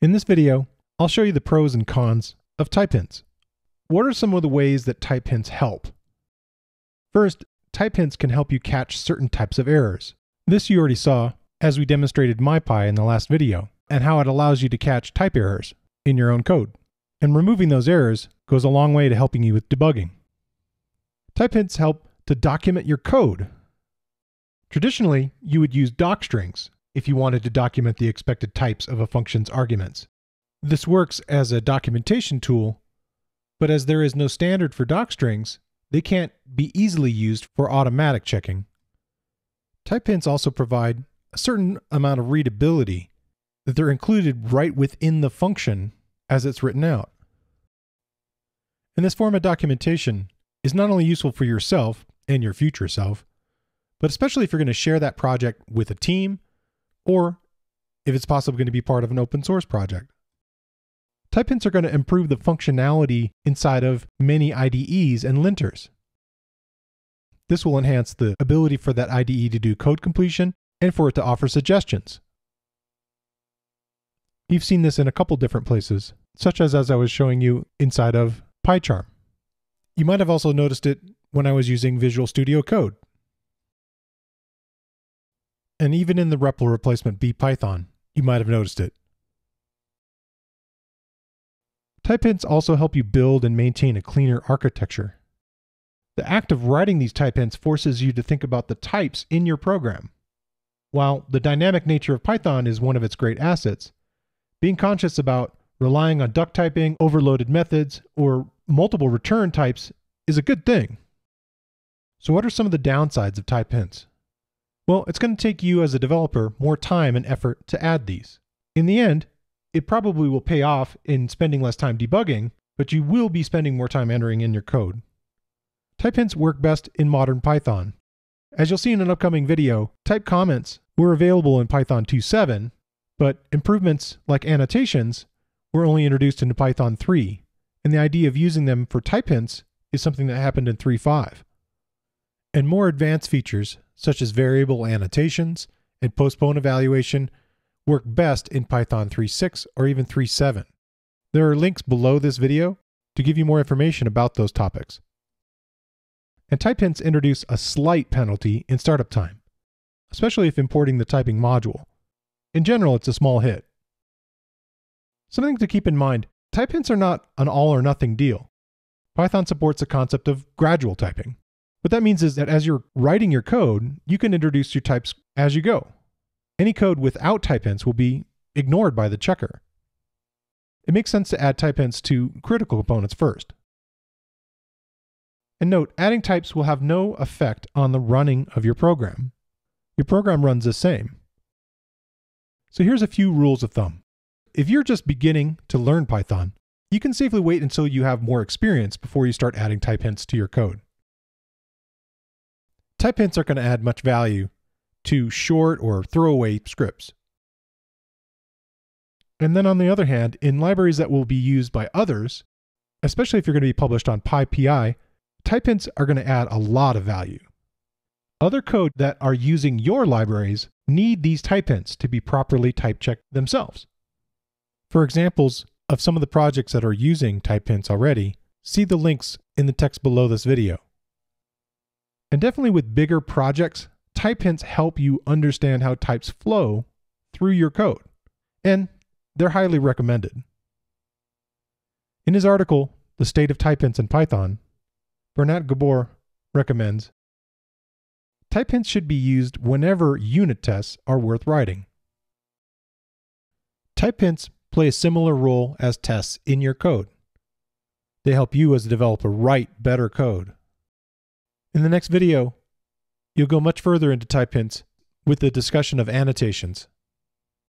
In this video, I'll show you the pros and cons of type hints. What are some of the ways that type hints help? First, type hints can help you catch certain types of errors. This you already saw as we demonstrated MyPy in the last video and how it allows you to catch type errors in your own code. And removing those errors goes a long way to helping you with debugging. Type hints help to document your code. Traditionally, you would use docstrings if you wanted to document the expected types of a function's arguments. This works as a documentation tool, but as there is no standard for docstrings, they can't be easily used for automatic checking. Type hints also provide a certain amount of readability, that they're included right within the function as it's written out. And this form of documentation is not only useful for yourself and your future self, but especially if you're going to share that project with a team, or if it's possible going to be part of an open source project. Type hints are going to improve the functionality inside of many IDEs and linters. This will enhance the ability for that IDE to do code completion and for it to offer suggestions. You've seen this in a couple different places, such as I was showing you inside of PyCharm. You might have also noticed it when I was using Visual Studio Code. And even in the REPL replacement B Python, you might have noticed it. Type hints also help you build and maintain a cleaner architecture. The act of writing these type hints forces you to think about the types in your program. While the dynamic nature of Python is one of its great assets, being conscious about relying on duck typing, overloaded methods, or multiple return types is a good thing. So what are some of the downsides of type hints? Well, it's going to take you as a developer more time and effort to add these. In the end, it probably will pay off in spending less time debugging, but you will be spending more time entering in your code. Type hints work best in modern Python. As you'll see in an upcoming video, type comments were available in Python 2.7, but improvements like annotations were only introduced into Python 3, and the idea of using them for type hints is something that happened in 3.5. And more advanced features, such as variable annotations and postpone evaluation, work best in Python 3.6 or even 3.7. There are links below this video to give you more information about those topics. And type hints introduce a slight penalty in startup time, especially if importing the typing module. In general, it's a small hit. Something to keep in mind, type hints are not an all or nothing deal. Python supports the concept of gradual typing. What that means is that as you're writing your code, you can introduce your types as you go. Any code without type hints will be ignored by the checker. It makes sense to add type hints to critical components first. And note, adding types will have no effect on the running of your program. Your program runs the same. So here's a few rules of thumb. If you're just beginning to learn Python, you can safely wait until you have more experience before you start adding type hints to your code. Type hints aren't going to add much value to short or throwaway scripts. And then on the other hand, in libraries that will be used by others, especially if you're going to be published on PyPI, type hints are going to add a lot of value. Other code that are using your libraries need these type hints to be properly type checked themselves. For examples of some of the projects that are using type hints already, see the links in the text below this video. And definitely with bigger projects, type hints help you understand how types flow through your code, and they're highly recommended. In his article, The State of Type Hints in Python, Bernat Gabor recommends, type hints should be used whenever unit tests are worth writing. Type hints play a similar role as tests in your code. They help you as a developer write better code. In the next video, you'll go much further into type hints with the discussion of annotations.